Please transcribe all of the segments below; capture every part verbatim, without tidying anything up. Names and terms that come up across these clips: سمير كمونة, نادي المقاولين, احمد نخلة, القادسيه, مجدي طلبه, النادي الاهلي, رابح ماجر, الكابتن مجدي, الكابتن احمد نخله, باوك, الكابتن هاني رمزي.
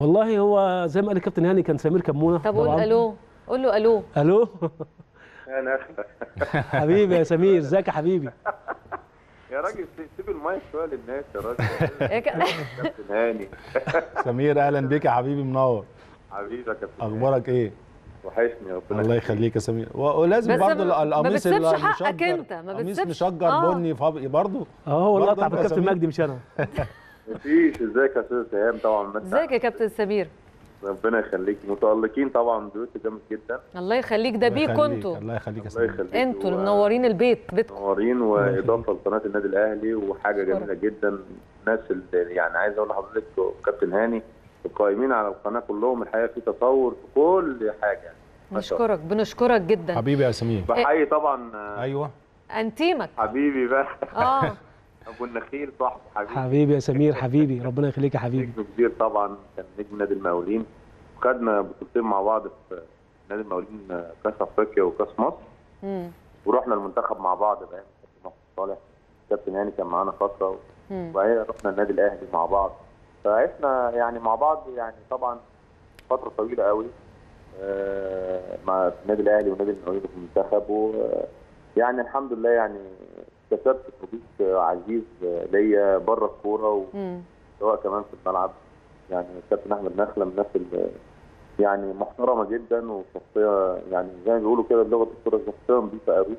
والله هو زي ما قال الكابتن هاني كان سمير كمونة. طب قول الو، قول له الو. الو يا نخله حبيبي يا سمير، ازيك يا حبيبي؟ يا راجل سيب المايك شويه للناس يا راجل. يا كابتن هاني سمير اهلا بيك يا حبيبي، منور حبيبي يا كابتن. اخبارك ايه؟ وحشني ربنا الله يخليك يا سمير. ولازم برضه القميص اللي مشجر، ما بتسيبش حقك انت، ما بتسيبش قميص مشجر بني برضه. اه هو القطع بالكابتن مجدي مش انا. مفيش. ازيك يا استاذ ايهاب؟ طبعا ازيك يا كابتن سمير، ربنا يخليك. متالقين طبعا، دوت جامد جدا الله يخليك. ده بيكم انتوا، الله يخليك يا سمير، انتوا اللي منورين البيت، بيتكم منورين. واضافه لقناه النادي الاهلي وحاجه جميله جدا. الناس اللي يعني عايز اقول لحضرتك كابتن هاني القائمين على القناه كلهم الحقيقه في تطور في كل حاجه. بنشكرك بنشكرك جدا حبيبي يا سمير. بحيي طبعا ايوه انتيمك حبيبي بقى اه ابو النخيل صاحبي حبيبي. حبيبي يا سمير حبيبي، ربنا يخليك يا حبيبي. نجم كبير طبعا، كان نجم نادي المقاولين، وخدنا بطولتين مع بعض في نادي المقاولين، كاس افريقيا وكاس مصر. امم ورحنا المنتخب مع بعض بقى، كابتن محمد صالح كابتن هاني كان معانا فتره، وبعدين رحنا النادي الاهلي مع بعض. فعشنا يعني مع بعض يعني طبعا فتره طويله قوي آه مع النادي الاهلي والنادي المقاولين في المنتخب، ويعني الحمد لله يعني كسبت صديق عزيز ليا بره الكوره وسواء كمان في الملعب. يعني الكابتن احمد نخله من الناس اللي يعني محترمه جدا، وشخصيه يعني زي ما بيقولوا كده بلغه الكوره شخصيه نظيفه قوي.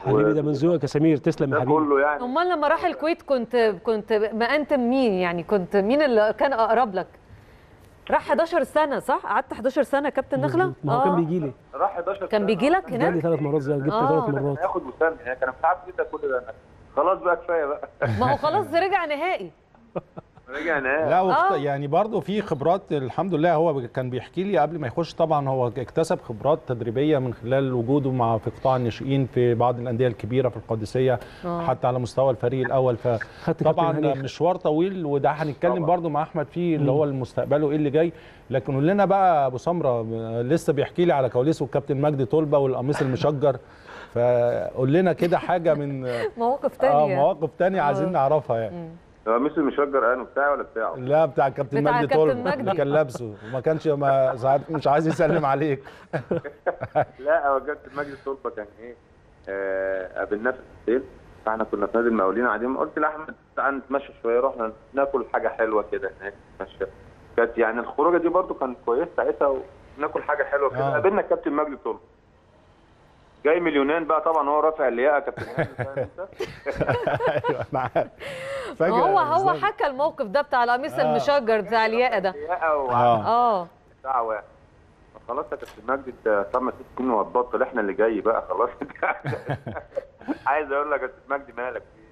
حبيبي ده من ذوقك يا سمير، تسلم يا حبيبي. كله يعني. امال لما راح الكويت كنت كنت مأنتم مين يعني؟ كنت مين اللي كان اقرب لك؟ راح حداشر سنه صح؟ قعدت حداشر سنه كابتن نخله؟ ما هو كان بيجي لي. راح حداشر سنه كان بيجي لك هناك؟ جالي ثلاث مرات زي جبت ثلاث مرات. هاخد مسمى هناك، انا متعب جدا كل ده. خلاص بقى كفايه بقى. ما هو خلاص رجع نهائي. رجع نهائي. لا وخط... يعني برضه في خبرات الحمد لله. هو كان بيحكي لي قبل ما يخش طبعا هو اكتسب خبرات تدريبيه من خلال وجوده مع في قطاع الناشئين في بعض الانديه الكبيره في القادسيه، أوه. حتى على مستوى الفريق الاول. فطبعا مشوار طويل، وده هنتكلم برضه مع احمد فيه اللي هو مستقبله ايه اللي جاي. لكن قول لنا بقى ابو سمره لسه بيحكي لي على كواليسه الكابتن مجدي طلبه والقميص المشجر، فقول لنا كده حاجه من مواقف ثانيه اه مواقف ثانيه عايزين نعرفها يعني. مم. القميص المشجر انا بتاعي ولا بتاعه؟ لا بتاع الكابتن مجدي طول اللي كان لابسه، وما كانش ما ساعات مش عايز يسلم عليك. لا هو الكابتن مجدي طلبه كان ايه؟ قابلناه في السيل، فاحنا كنا في نادي المقاولين قاعدين، قلت لاحمد تعالى نتمشى شويه، رحنا ناكل حاجه حلوه كده هناك نتمشى. كانت يعني الخروجه دي برده كانت كويسه ساعتها، وناكل حاجه حلوه كده. قابلنا الكابتن مجدي طلبه جاي من اليونان بقى، طبعا هو رافع اللياقه يا كابتن هاني فاهم انت؟ ايوه انا عارف. هو هو حكى الموقف ده بتاع القميص آه. المشجر بتاع الياقه ده. اه بتاع واحد خلاص يا كابتن مجدي انت طب ما تكون وهتبطل، احنا اللي جاي بقى خلاص. عايز اقول لك يا كابتن مجدي مالك فيه؟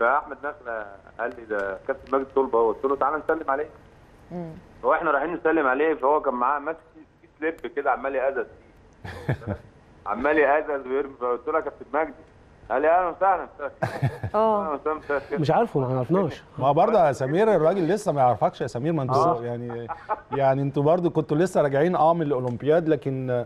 فاحمد نخله قال لي ده كابتن مجدي طلبه اهو، قلت له تعالى نسلم عليه. امم هو احنا رايحين نسلم عليه، فهو كان معاه ماسك في سليب كده عمال يأذذ فيه. عمال يأذذ ويرمي، فقلت له يا كابتن مجدي، قال لي اهلا وسهلا. اه مش عارفه، ما عرفناش. ما برضه يا سمير الراجل لسه ما يعرفكش يا سمير، ما انتوا يعني يعني انتوا برضه كنتوا لسه راجعين اه من الاولمبياد، لكن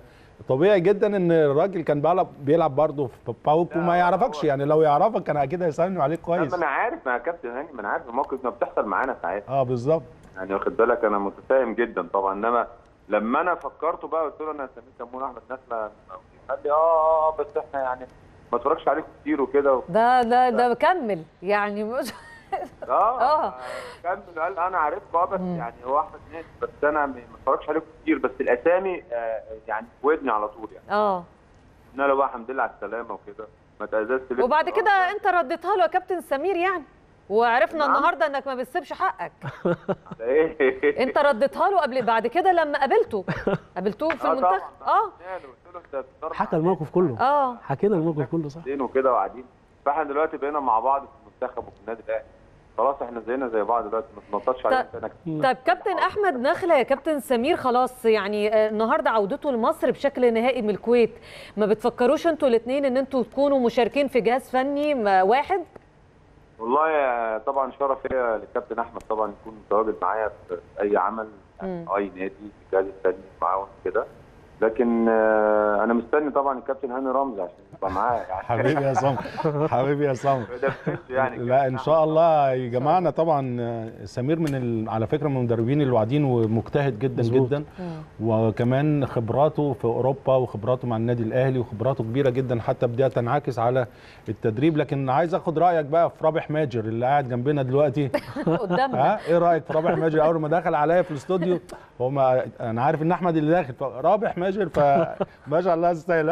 طبيعي جدا ان الراجل كان بيلعب بيلعب برضه في باوك وما يعرفكش. يعني لو يعرفك كان اكيد هيسلم عليك كويس. انا عارف يا كابتن هاني، ما انا عارف الموقف ده بتحصل معانا ساعات. اه بالظبط يعني واخد بالك، انا متفاهم جدا طبعا. انما لما انا فكرته بقى قلت له انا سمير كمونة احمد نخله، قال لي اه اه بس احنا يعني ما اتفرجش عليك كتير وكده و... ده ده ده كمل يعني مش اه اه كمل. قال انا عارفك اه بس يعني هو احمد ناس، بس انا ما اتفرجش عليك كتير، بس الاسامي آه يعني في ودني على طول يعني. اه قلنا له بقى الحمد لله على السلامه وكده، ما تاذتش. وبعد كده آه. انت رديتها له يا كابتن سمير يعني، وعرفنا نعم. النهارده انك ما بتسيبش حقك. انت رديتها له قبل بعد كده لما قابلته قابلته في المنتخب. اه حكى الموقف كله. اه حكينا الموقف كله صح. قاعدين وكده وقاعدين، فاحنا دلوقتي بقينا مع بعض في المنتخب وفي النادي الاهلي، خلاص احنا زينا زي بعض دلوقتي، ما تنططش علينا سنه. طب كابتن احمد نخله يا كابتن سمير، خلاص يعني النهارده عودته لمصر بشكل نهائي من الكويت، ما بتفكروش انتوا الاثنين ان انتوا تكونوا مشاركين في جهاز فني واحد؟ والله طبعا شرف ليا للكابتن احمد طبعا يكون متواجد معايا في اي عمل يعني اي نادي في الجهاز الفني معاهم كده، لكن انا مستني طبعا الكابتن هاني رمزي عشان ابقى معاه يعني. حبيبي يا صمت، حبيبي يا صمت. يعني لا ان شاء الله يجمعنا. طبعا سمير من ال... على فكره من المدربين اللي واعدين ومجتهد جدا مزبوط. جدا وكمان خبراته في اوروبا وخبراته مع النادي الاهلي وخبراته كبيره جدا حتى بدايه تنعكس على التدريب. لكن عايز اخد رايك بقى في رابح ماجر اللي قاعد جنبنا دلوقتي قدامنا. ها ايه رايك في رابح ماجر؟ اول ما دخل عليا في الاستوديو هو ما... انا عارف ان احمد اللي داخل فرابح ماجر فما شاء الله ستايل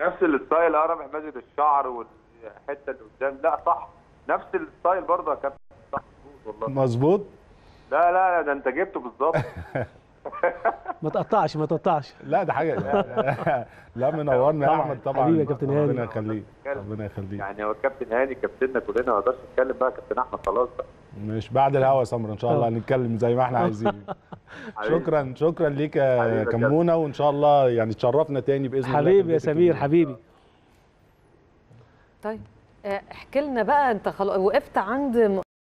نفس الستايل. اه رابح ماجد الشعر والحته اللي قدام. لا صح نفس الستايل برضه يا كابتن. صح مظبوط والله مظبوط. لا لا ده انت جبته بالظبط. ما تقطعش ما تقطعش. لا ده حاجه. لا, لا منورنا يا احمد طبعا. حبيبي يا كابتن هاني ربنا يخليك ربنا يخليك. يعني هو الكابتن هاني كابتننا كلنا ما نقدرش نتكلم بقى. كابتن احمد خلاص بقى مش بعد الهوا سمر ان شاء الله هنتكلم زي ما احنا عايزين. شكرا شكرا ليك يا كمونه وان شاء الله يعني تشرفنا تاني باذن الله. حبيبي يا سمير حبيبي. طيب احكي لنا بقى انت خلاص وقفت عند